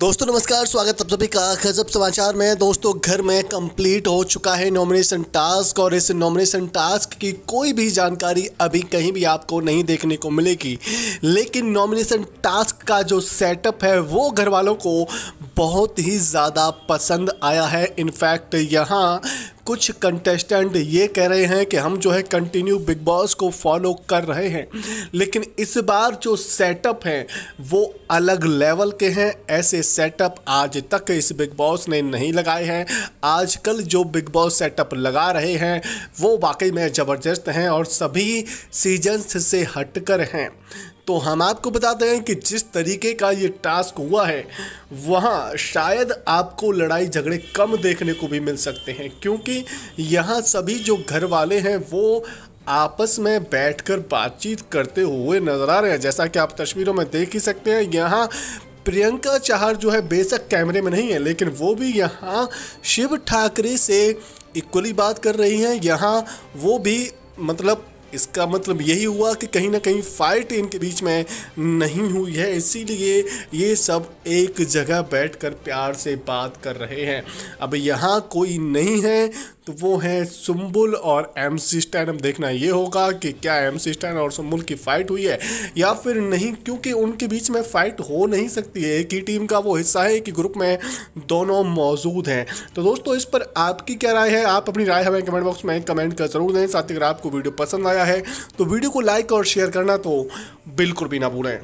दोस्तों नमस्कार, स्वागत आप सभी का गजब समाचार में। दोस्तों घर में कंप्लीट हो चुका है नॉमिनेशन टास्क और इस नॉमिनेशन टास्क की कोई भी जानकारी अभी कहीं भी आपको नहीं देखने को मिलेगी, लेकिन नॉमिनेशन टास्क का जो सेटअप है वो घर वालों को बहुत ही ज़्यादा पसंद आया है। इनफैक्ट यहाँ कुछ कंटेस्टेंट ये कह रहे हैं कि हम जो है कंटिन्यू बिग बॉस को फॉलो कर रहे हैं, लेकिन इस बार जो सेटअप हैं वो अलग लेवल के हैं। ऐसे सेटअप आज तक इस बिग बॉस ने नहीं लगाए हैं। आजकल जो बिग बॉस सेटअप लगा रहे हैं वो वाकई में ज़बरदस्त हैं और सभी सीजन्स से हटकर हैं। तो हम आपको बताते हैं कि जिस तरीके का ये टास्क हुआ है वहाँ शायद आपको लड़ाई झगड़े कम देखने को भी मिल सकते हैं, क्योंकि यहाँ सभी जो घर वाले हैं वो आपस में बैठकर बातचीत करते हुए नज़र आ रहे हैं, जैसा कि आप तस्वीरों में देख ही सकते हैं। यहाँ प्रियंका चहर जो है बेशक कैमरे में नहीं है, लेकिन वो भी यहाँ शिव ठाकरे से इक्वली बात कर रही हैं। यहाँ वो भी इसका मतलब यही हुआ कि कहीं ना कहीं फाइट इनके बीच में नहीं हुई है, इसीलिए ये सब एक जगह बैठकर प्यार से बात कर रहे हैं। अब यहाँ कोई नहीं है तो वो है सुम्बुल और MC स्टैन। अब देखना ये होगा कि क्या MC स्टैन और सुम्बुल की फ़ाइट हुई है या फिर नहीं, क्योंकि उनके बीच में फ़ाइट हो नहीं सकती है। एक ही टीम का वो हिस्सा है कि ग्रुप में दोनों मौजूद हैं। तो दोस्तों इस पर आपकी क्या राय है? आप अपनी राय हमें कमेंट बॉक्स में कमेंट कर ज़रूर दें। साथ ही अगर आपको वीडियो पसंद आया है तो वीडियो को लाइक और शेयर करना तो बिल्कुल भी ना भूलें।